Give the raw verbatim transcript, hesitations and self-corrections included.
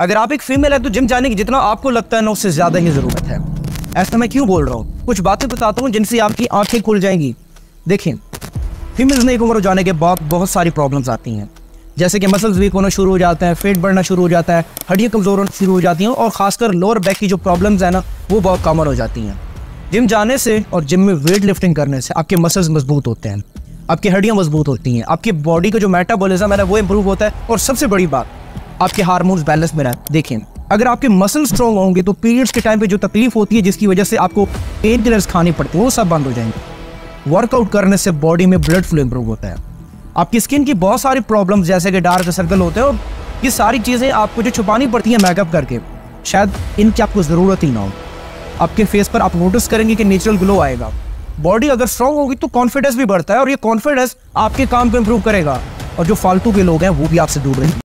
अगर आप एक फीमेल है तो जिम जाने की जितना आपको लगता है ना उससे ज़्यादा ही ज़रूरत है। ऐसा मैं क्यों बोल रहा हूँ, कुछ बातें बताता हूँ जिनसे आपकी आंखें खुल जाएंगी। देखें, फीमेल्स में एक उम्र हो जाने के बाद बहुत सारी प्रॉब्लम्स आती हैं, जैसे कि मसल्स वीक होना शुरू हो जाते हैं, फेट बढ़ना शुरू हो जाता है, हड्डियाँ कमज़ोर होना शुरू हो जाती हैं और ख़ासकर लोअर बैक की जो प्रॉब्लम्स हैं ना वो बहुत कॉमन हो जाती हैं। जिम जाने से और जिम में वेट लिफ्टिंग करने से आपके मसल्स मजबूत होते हैं, आपकी हड्डियाँ मजबूत होती हैं, आपकी बॉडी का जो मेटाबॉलिज्म है ना वो इंप्रूव होता है और सबसे बड़ी बात आपके हार्मोन्स बैलेंस में रहते हैं। देखें, अगर आपके मसल्स स्ट्रॉन्ग होंगे तो पीरियड्स के टाइम पे जो तकलीफ होती है जिसकी वजह से आपको पेन किलर्स खाने पड़ते हैं वो सब बंद हो जाएंगे। वर्कआउट करने से बॉडी में ब्लड फ्लो इंप्रूव होता है। आपकी स्किन की बहुत सारी प्रॉब्लम्स जैसे कि डार्क सर्कल होते हैं और ये सारी चीज़ें आपको जो छुपानी पड़ती हैं मेकअप करके, शायद इनकी आपको ज़रूरत ही ना हो। आपके फेस पर आप नोटिस करेंगे कि नेचुरल ग्लो आएगा। बॉडी अगर स्ट्रॉन्ग होगी तो कॉन्फिडेंस भी बढ़ता है और ये कॉन्फिडेंस आपके काम को इम्प्रूव करेगा और जो फालतू के लोग हैं वो भी आपसे दूर रहेंगे।